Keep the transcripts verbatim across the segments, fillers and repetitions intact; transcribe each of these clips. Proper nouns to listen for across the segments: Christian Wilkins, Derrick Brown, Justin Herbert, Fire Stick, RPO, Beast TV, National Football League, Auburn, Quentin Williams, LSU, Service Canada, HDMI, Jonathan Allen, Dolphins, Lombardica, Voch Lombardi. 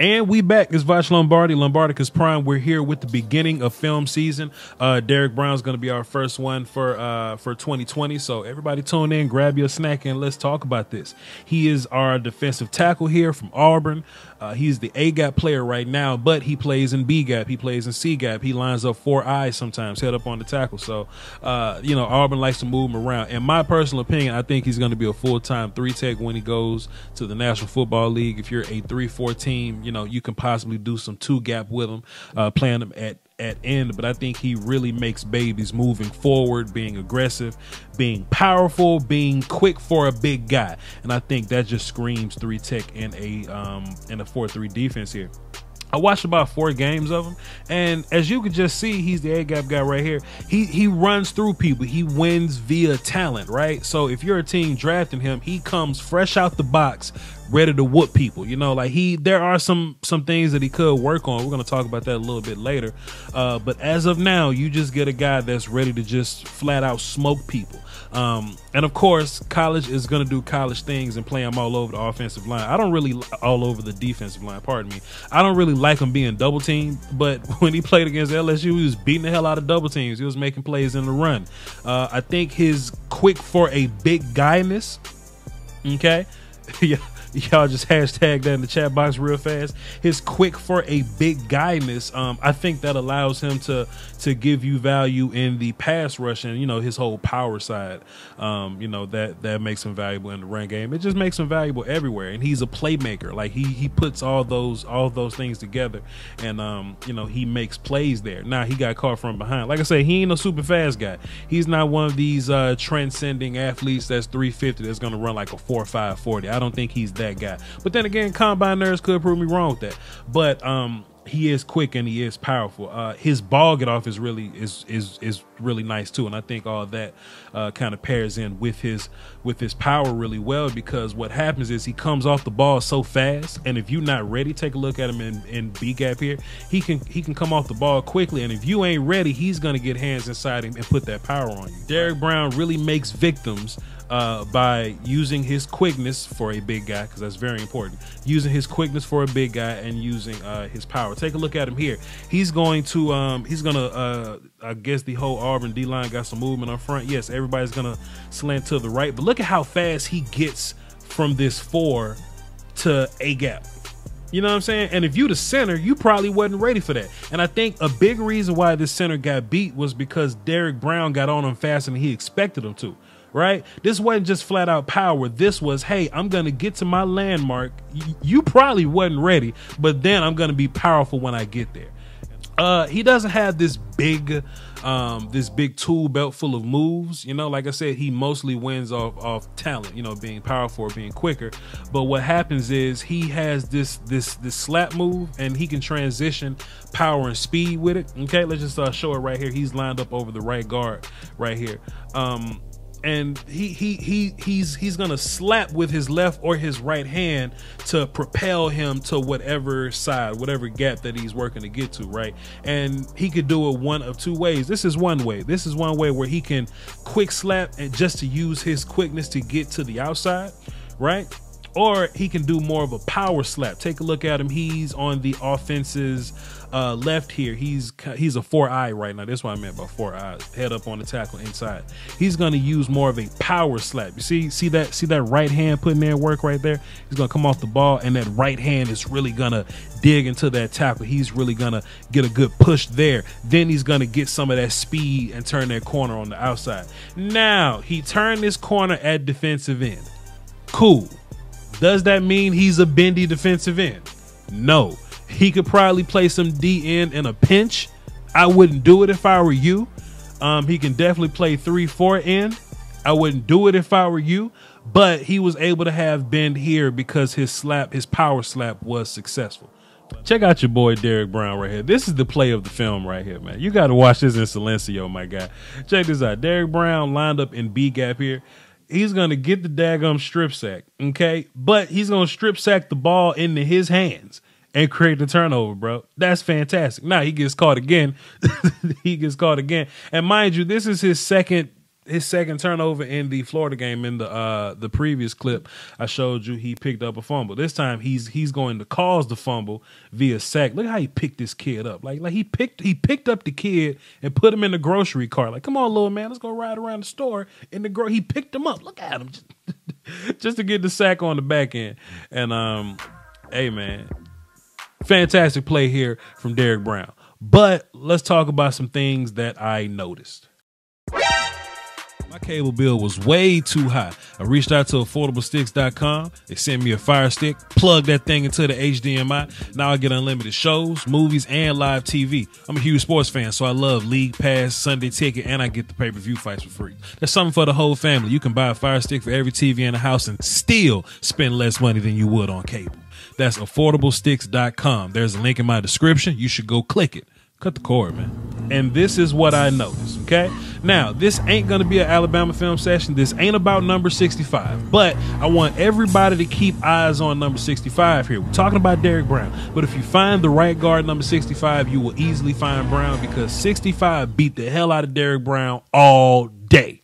And we back. It's Voch Lombardi, Lombardica's Prime. We're here with the beginning of film season. Uh, Derrick Brown's going to be our first one for uh, for twenty twenty. So everybody tune in, grab your snack, and let's talk about this. He is our defensive tackle here from Auburn. Uh, he's the A-gap player right now, but he plays in B-gap. He plays in C-gap. He lines up four eyes sometimes, head up on the tackle. So, uh, you know, Auburn likes to move him around. In my personal opinion, I think he's going to be a full-time three-tech when he goes to the National Football League. If you're a three four team, you know, you can possibly do some two gap with him, uh, playing him at, at end. But I think he really makes babies moving forward, being aggressive, being powerful, being quick for a big guy. And I think that just screams three tech in a, um, in a four, three defense here. I watched about four games of him, and as you can just see, he's the A-gap guy right here. He he runs through people. He wins via talent, right? So if you're a team drafting him, he comes fresh out the box, ready to whoop people. You know, like he there are some some things that he could work on. We're going to talk about that a little bit later. Uh, but as of now, you just get a guy that's ready to just flat out smoke people. Um, and of course, college is going to do college things and play him all over the offensive line. I don't really all over the defensive line. Pardon me. I don't really like him being double teamed, but when he played against L S U, he was beating the hell out of double teams. He was making plays in the run. Uh, I think his quick for a big guy-ness. Okay. Yeah. Y'all just hashtag that in the chat box real fast. His quick for a big guy-ness, um, I think that allows him to to give you value in the pass rush and, you know, his whole power side. Um, you know, that that makes him valuable in the run game. It just makes him valuable everywhere. And he's a playmaker. Like he he puts all those all those things together, and um, you know, he makes plays there. Now he got caught from behind. Like I said, he ain't no super fast guy. He's not one of these uh, transcending athletes that's three fifty that's gonna run like a four five forty. I don't think he's that guy. But then again, combine nerds could prove me wrong with that. But um he is quick and he is powerful. Uh his ball get off is really is is is really nice too. And I think all that uh kind of pairs in with his with his power really well, because what happens is he comes off the ball so fast, and if you're not ready, take a look at him in, in B gap here. He can he can come off the ball quickly, and if you ain't ready, he's gonna get hands inside him and put that power on you. Derrick Brown really makes victims Uh, by using his quickness for a big guy, because that's very important, using his quickness for a big guy and using uh, his power. Take a look at him here. He's going to, um, he's going to, uh, I guess the whole Auburn D-line got some movement up front. Yes, everybody's going to slant to the right, but look at how fast he gets from this four to a gap. You know what I'm saying? And if you the center, you probably wasn't ready for that. And I think a big reason why this center got beat was because Derrick Brown got on him faster than he expected him to. Right? This wasn't just flat out power. This was, hey, I'm going to get to my landmark. Y you probably wasn't ready, but then I'm going to be powerful when I get there. Uh, he doesn't have this big, um, this big tool belt full of moves. You know, like I said, he mostly wins off, off talent, you know, being powerful or being quicker. But what happens is he has this, this, this slap move, and he can transition power and speed with it. Okay. Let's just uh, show it right here. He's lined up over the right guard right here. Um, And he he he he's he's gonna slap with his left or his right hand to propel him to whatever side, whatever gap that he's working to get to, right? And he could do it one of two ways. This is one way. This is one way where he can quick slap and just to use his quickness to get to the outside, right? Or he can do more of a power slap. Take a look at him. He's on the offense's uh, left here. He's he's a four eye right now. That's what I meant by four eye. Head up on the tackle inside. He's going to use more of a power slap. You see, see that, see that right hand putting in work right there. He's going to come off the ball, and that right hand is really going to dig into that tackle. He's really going to get a good push there. Then he's going to get some of that speed and turn that corner on the outside. Now he turned this corner at defensive end. Cool. Does that mean he's a bendy defensive end? No. He could probably play some D N in a pinch. I wouldn't do it if I were you. Um, he can definitely play three four end. I wouldn't do it if I were you. But he was able to have bend here because his slap, his power slap was successful. Check out your boy Derrick Brown right here. This is the play of the film right here, man. You got to watch this in Silencio, my guy. Check this out. Derrick Brown lined up in B-gap here. He's going to get the daggum strip sack, okay? But he's going to strip sack the ball into his hands and create the turnover, bro. That's fantastic. Now he gets caught again. He gets caught again. And mind you, this is his second his second turnover in the Florida game. In the uh, the previous clip I showed you, he picked up a fumble. This time he's he's going to cause the fumble via sack. Look how he picked this kid up. Like like he picked he picked up the kid and put him in the grocery cart. Like, come on, little man, let's go ride around the store. In the gro- he picked him up. Look at him, just, just to get the sack on the back end. And um, hey man, fantastic play here from Derrick Brown. But let's talk about some things that I noticed. My cable bill was way too high. I reached out to affordable sticks dot com. They sent me a Fire Stick, plugged that thing into the H D M I. Now I get unlimited shows, movies, and live T V. I'm a huge sports fan, so I love League Pass, Sunday Ticket, and I get the pay-per-view fights for free. That's something for the whole family. You can buy a Fire Stick for every T V in the house and still spend less money than you would on cable. That's affordable sticks dot com. There's a link in my description. You should go click it. Cut the cord, man. And this is what I noticed, okay? Now, this ain't going to be an Alabama film session. This ain't about number sixty-five. But I want everybody to keep eyes on number sixty-five here. We're talking about Derrick Brown. But if you find the right guard, number sixty-five, you will easily find Brown, because sixty-five beat the hell out of Derrick Brown all day.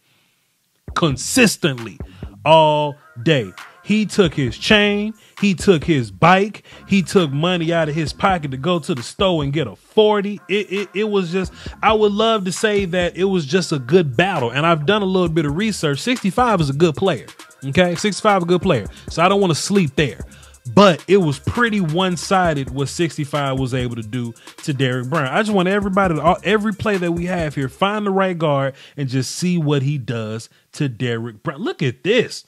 Consistently. All day. He took his chain. He took his bike. He took money out of his pocket to go to the store and get a forty. It, it, it was just, I would love to say that it was just a good battle. And I've done a little bit of research. sixty-five is a good player. Okay. sixty-five is a good player. So I don't want to sleep there. But it was pretty one-sided what sixty-five was able to do to Derrick Brown. I just want everybody, to, every play that we have here, find the right guard and just see what he does to Derrick Brown. Look at this.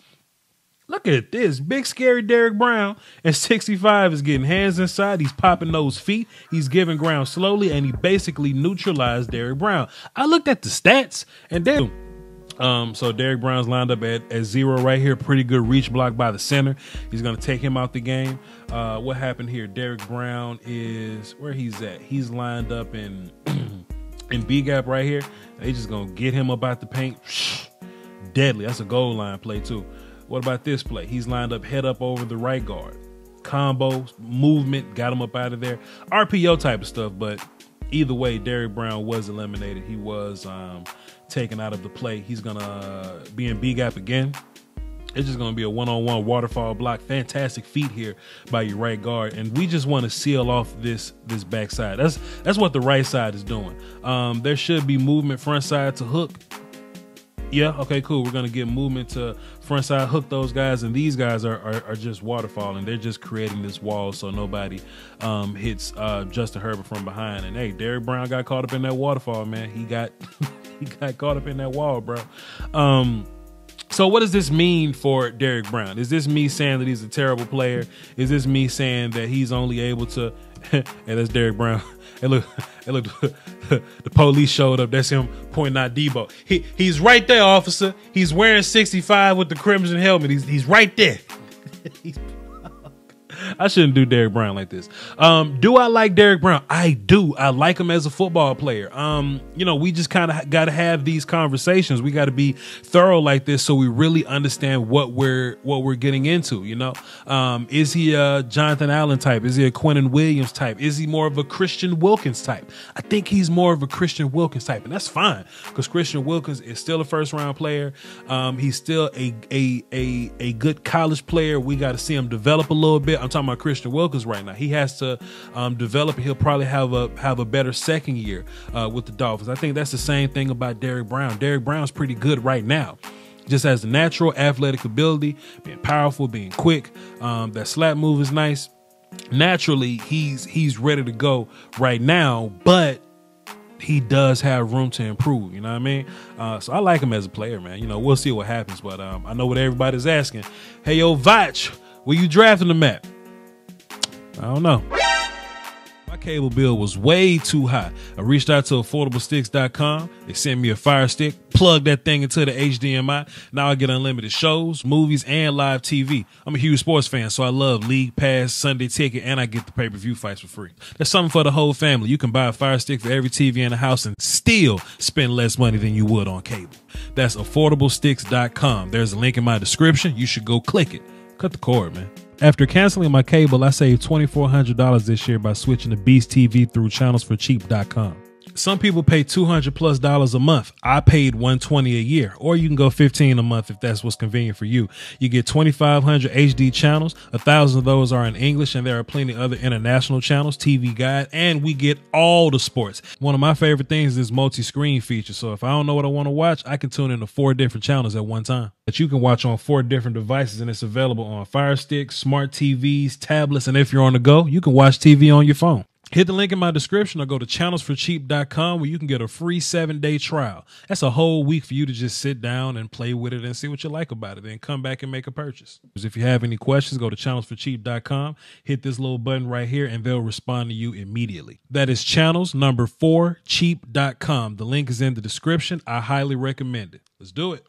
Look at this. Big, scary Derrick Brown. And sixty-five is getting hands inside. He's popping those feet. He's giving ground slowly. And he basically neutralized Derrick Brown. I looked at the stats. And then, um, so Derrick Brown's lined up at, at zero right here. Pretty good reach block by the center. He's going to take him out the game. Uh, what happened here? Derrick Brown is where he's at. He's lined up in, in B-gap right here. They just going to get him up out the paint. Deadly. That's a goal line play, too. What about this play? He's lined up head up over the right guard. Combo, movement, got him up out of there. R P O type of stuff, but either way, Derrick Brown was eliminated. He was um, taken out of the play. He's going to be in B-gap again. It's just going to be a one-on-one waterfall block. Fantastic feat here by your right guard. And we just want to seal off this this backside. That's, that's what the right side is doing. Um, there should be movement front side to hook. Yeah, okay, cool. We're going to get movement to front side, hook those guys, and these guys are, are, are just waterfalling. They're just creating this wall so nobody um, hits uh, Justin Herbert from behind. And, hey, Derrick Brown got caught up in that waterfall, man. He got he got caught up in that wall, bro. Um, so what does this mean for Derrick Brown? Is this me saying that he's a terrible player? Is this me saying that he's only able to – and that's Derrick Brown. Hey, look, hey, look, the police showed up. That's him pointing out Debo. He, he's right there, officer. He's wearing sixty-five with the crimson helmet. He's, he's right there. he's, I shouldn't do Derrick Brown like this. Um, do I like Derrick Brown? I do. I like him as a football player. Um, you know, we just kind of got to have these conversations. We got to be thorough like this so we really understand what we're what we're getting into. You know, um, is he a Jonathan Allen type? Is he a Quentin Williams type? Is he more of a Christian Wilkins type? I think he's more of a Christian Wilkins type, and that's fine because Christian Wilkins is still a first round player. Um, he's still a a a a good college player. We got to see him develop a little bit. I'm talking about Christian Wilkins right now. He has to um, develop, and he'll probably have a have a better second year uh, with the Dolphins. I think that's the same thing about Derrick Brown. Derrick Brown's pretty good right now. Just has the natural athletic ability, being powerful, being quick. Um, that slap move is nice. Naturally, he's he's ready to go right now, but he does have room to improve. You know what I mean? Uh, so I like him as a player, man. You know, we'll see what happens, but um, I know what everybody's asking. Hey, yo, Voch, where you drafting him at? I don't know. My cable bill was way too high. I reached out to affordable sticks dot com. They sent me a Fire Stick, plugged that thing into the H D M I. Now I get unlimited shows, movies, and live T V. I'm a huge sports fan, so I love League Pass, Sunday Ticket, and I get the pay-per-view fights for free. That's something for the whole family. You can buy a Fire Stick for every T V in the house and still spend less money than you would on cable. That's affordable sticks dot com. There's a link in my description. You should go click it. Cut the cord, man. After canceling my cable, I saved two thousand four hundred dollars this year by switching to Beast T V through channels for cheap dot com. some people pay two hundred plus dollars a month. I paid one hundred twenty a year, or you can go fifteen a month if that's what's convenient for you. You get twenty-five hundred H D channels. A thousand of those are in English, and there are plenty of other international channels, T V Guide, and we get all the sports. One of my favorite things is this multi-screen feature. So if I don't know what I want to watch, I can tune into four different channels at one time that you can watch on four different devices, and it's available on Fire Sticks, smart T Vs, tablets, and if you're on the go, you can watch T V on your phone. Hit the link in my description or go to channels for cheap dot com where you can get a free seven day trial. That's a whole week for you to just sit down and play with it and see what you like about it. Then come back and make a purchase. If you have any questions, go to channels for cheap dot com, hit this little button right here, and they'll respond to you immediately. That is channels number four cheap dot com. The link is in the description. I highly recommend it. Let's do it.